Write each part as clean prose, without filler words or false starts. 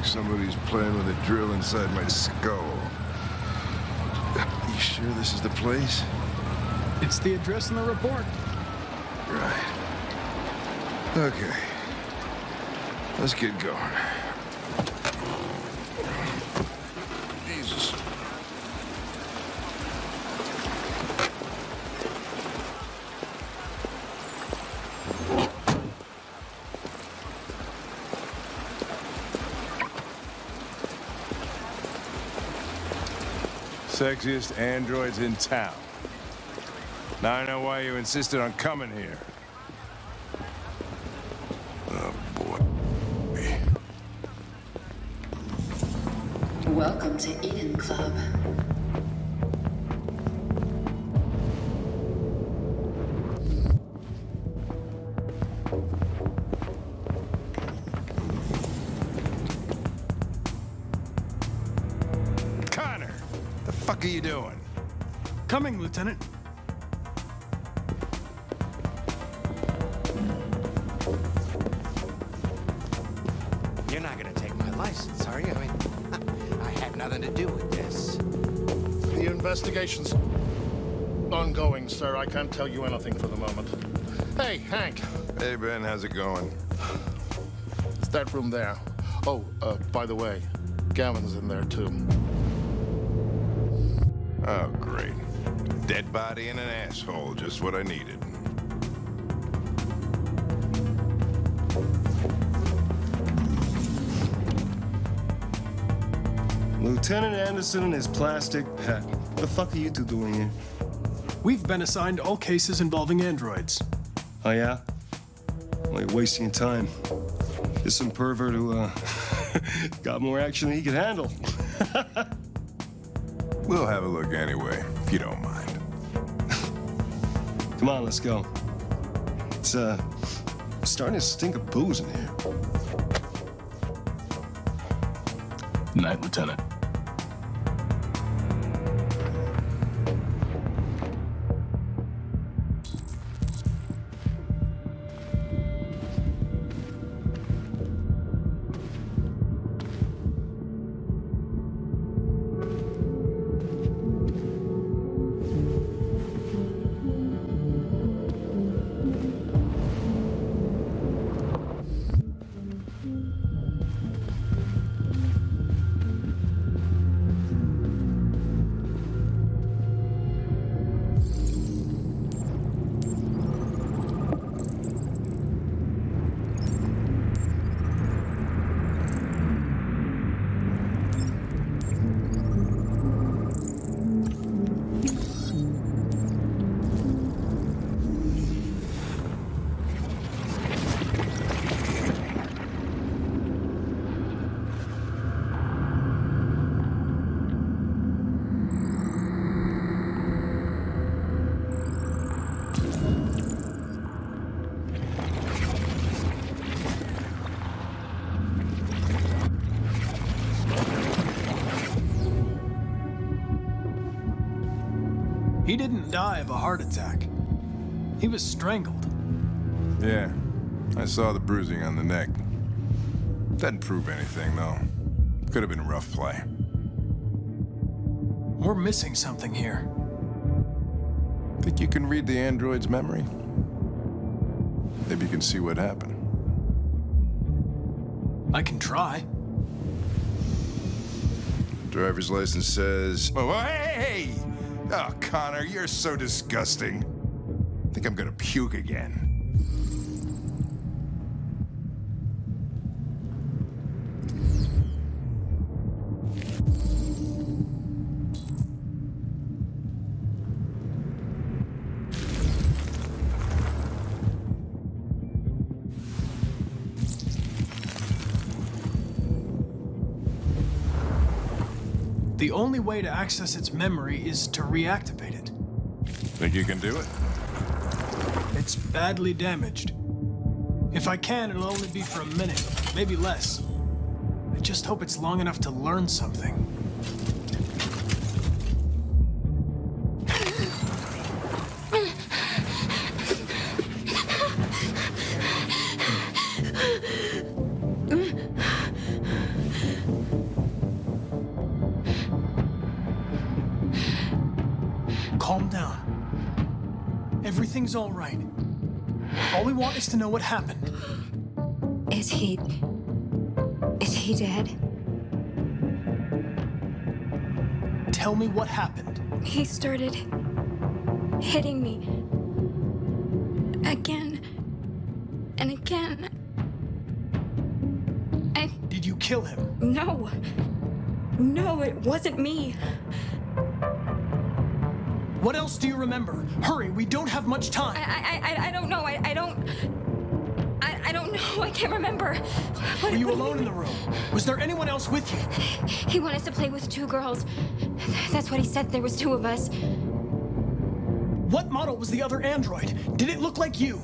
like somebody's playing with a drill inside my skull. You sure this is the place? It's the address in the report. Right. Okay. Let's get going. Jesus. Sexiest androids in town. Now I know why you insisted on coming here. Oh, boy. Welcome to Eden Club. Connor! The fuck are you doing? Coming, Lieutenant. You're not gonna take my license, are you? I mean, I had nothing to do with this. The investigation's ongoing, sir. I can't tell you anything for the moment. Hey, Hank. Hey, Ben, how's it going? It's that room there. Oh, by the way, Gavin's in there, too. Oh, great. Dead body and an asshole, just what I needed. Lieutenant Anderson and his plastic pet. What the fuck are you two doing here? We've been assigned all cases involving androids. Oh, yeah? Well, you're wasting your time. There's some pervert who, got more action than he could handle. We'll have a look anyway, if you don't mind. Come on, let's go. It's, starting to stink of booze in here. Night, Lieutenant. He didn't die of a heart attack. He was strangled. Yeah, I saw the bruising on the neck. Doesn't prove anything, though. Could have been rough play. We're missing something here. Think you can read the android's memory? Maybe you can see what happened. I can try. Driver's license says... Oh, hey! Oh, Connor, you're so disgusting. I think I'm gonna puke again. The only way to access its memory is to reactivate it. Think you can do it? It's badly damaged. If I can, it'll only be for a minute, maybe less. I just hope it's long enough to learn something. Everything's all right. All we want is to know what happened. Is he dead? Tell me what happened. He started hitting me. Again and again. Did you kill him? No. No, it wasn't me. What else do you remember? Hurry, we don't have much time. I don't know. I don't know. I can't remember. Were you alone in the room? Was there anyone else with you? He wanted to play with two girls. That's what he said. There was two of us. What model was the other android? Did it look like you?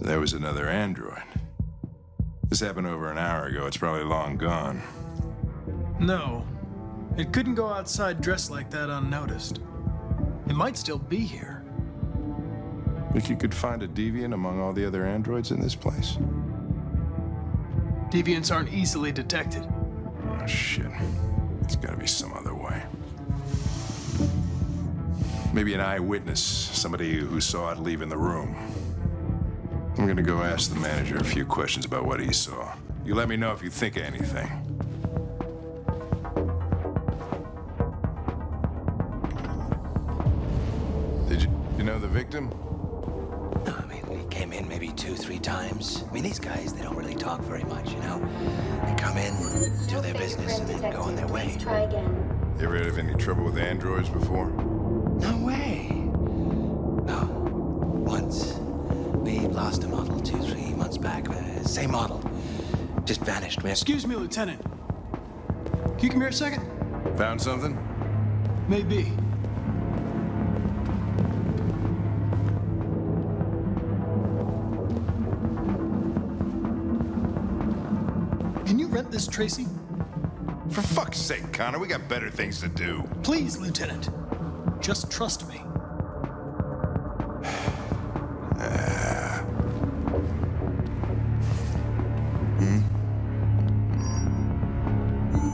There was another android. This happened over an hour ago. It's probably long gone. No. It couldn't go outside dressed like that unnoticed. It might still be here. Think you could find a deviant among all the other androids in this place? Deviants aren't easily detected. Oh, shit. There's gotta be some other way. Maybe an eyewitness, somebody who saw it leaving the room. I'm gonna go ask the manager a few questions about what he saw. You let me know if you think of anything. Did you know the victim? I mean, he came in maybe 2-3 times. I mean, these guys, they don't really talk very much, you know? They come in, do their business, and then go on their way. Try again. You ever had any trouble with androids before? No way. No. Once. We lost a model 2-3 months back. Same model. Just vanished, man. Excuse me, Lieutenant. Can you come here a second? Found something? Maybe. Can you rent this, Tracy? For fuck's sake, Connor, we got better things to do. Please, Lieutenant. Just trust me.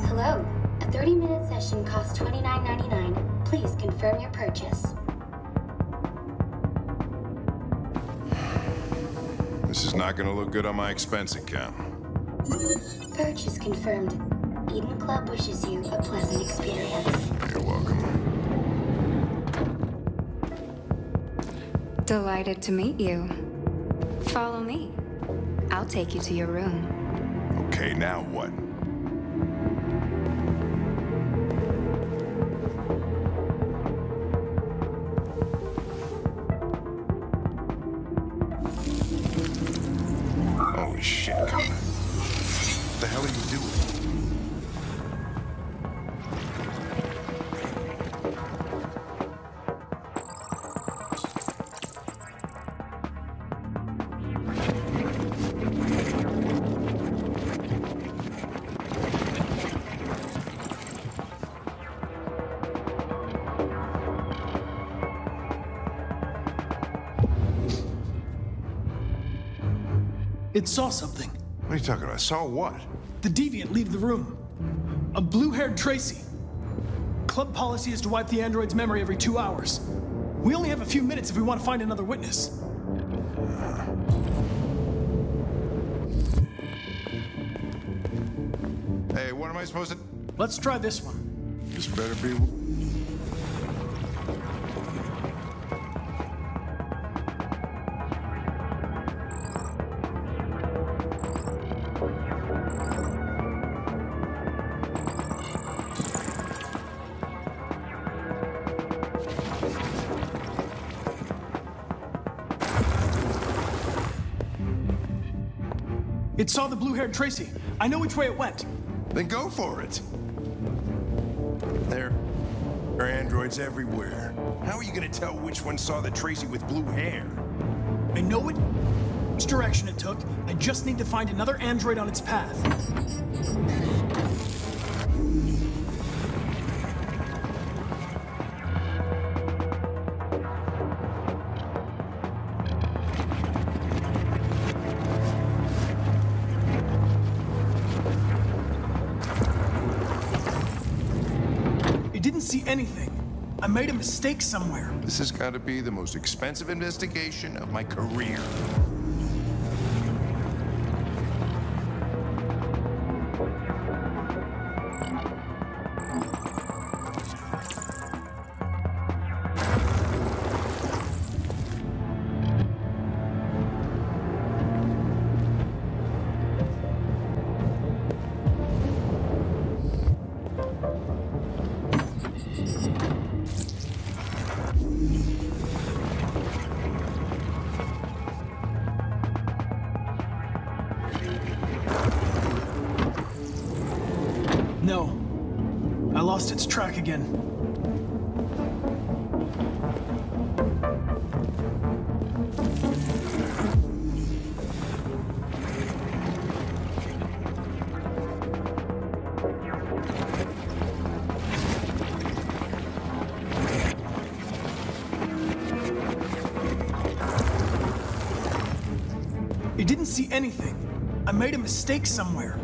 Hello. A 30-minute session costs $29.99. Please confirm your purchase. This is not going to look good on my expense account. Purchase confirmed. Eden Club wishes you a pleasant experience. You're welcome. Delighted to meet you. Follow me. I'll take you to your room. Okay, now what? Holy shit, Connor. What the hell are you It saw something. What are you talking about? Saw what? The deviant leave the room. A blue-haired Tracy. Club policy is to wipe the android's memory every 2 hours. We only have a few minutes if we want to find another witness. Hey, what am I supposed to... Let's try this one. This better be... It saw the blue-haired Tracy. I know which way it went. Then go for it. There are androids everywhere. How are you going to tell which one saw the Tracy with blue hair? I know which direction it took. I just need to find another android on its path. didn't see anything. I made a mistake somewhere. This has got to be the most expensive investigation of my career. Lost its track again. You didn't see anything. I made a mistake somewhere.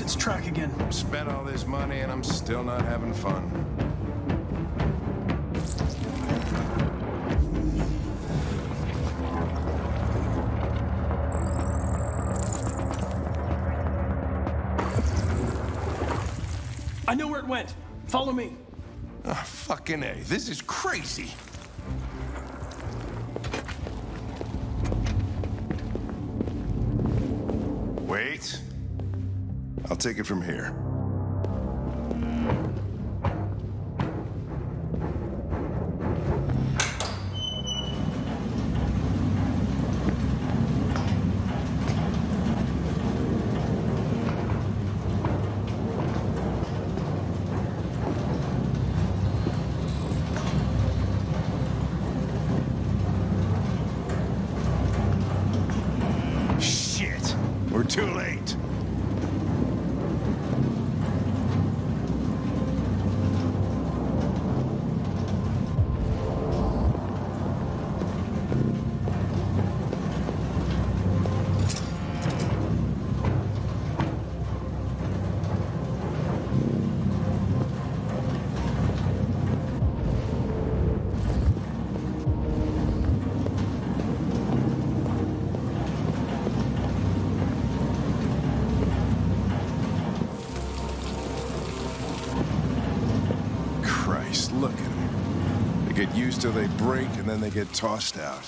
Its track again. Spent all this money and I'm still not having fun. I know where it went. Follow me. Oh, fucking A. This is crazy. Wait. I'll take it from here. Shit, we're too late. Look at them. They get used till they break, and then they get tossed out.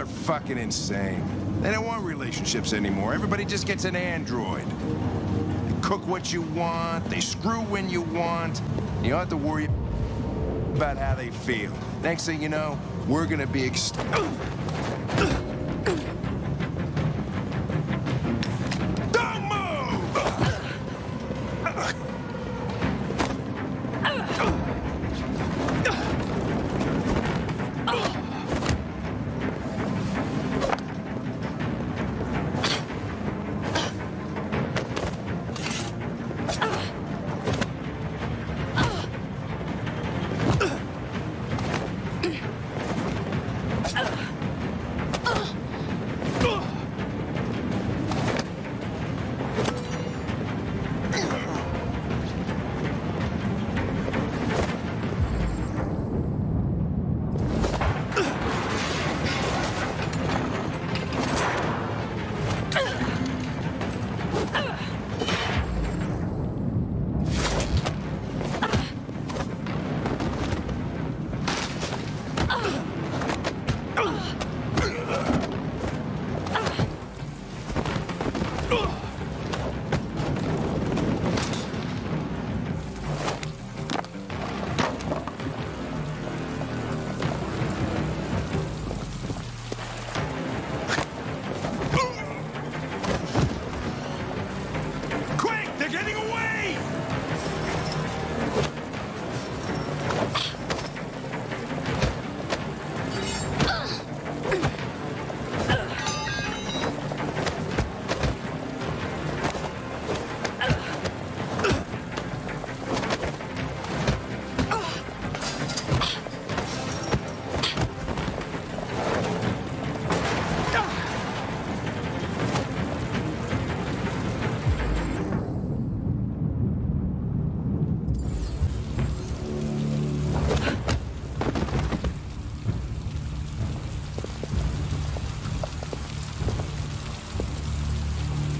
are fucking insane. They don't want relationships anymore. Everybody just gets an android. They cook what you want. They screw when you want. You don't have to worry about how they feel. Next thing you know, we're gonna be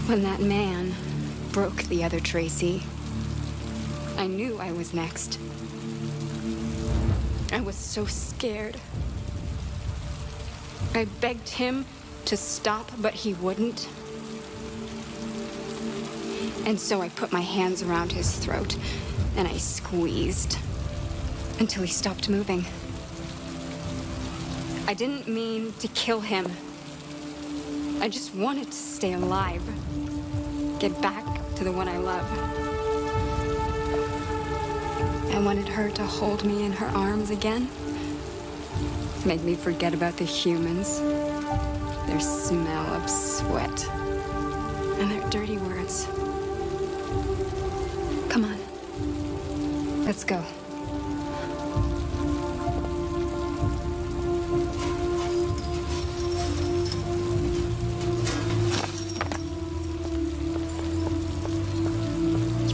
When that man broke the other Tracy, I knew I was next. I was so scared. I begged him to stop, but he wouldn't. And so I put my hands around his throat, and I squeezed until he stopped moving. I didn't mean to kill him. I just wanted to stay alive. Get back to the one I love. I wanted her to hold me in her arms again. Make me forget about the humans, their smell of sweat, and their dirty words. Come on, let's go.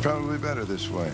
Probably better this way.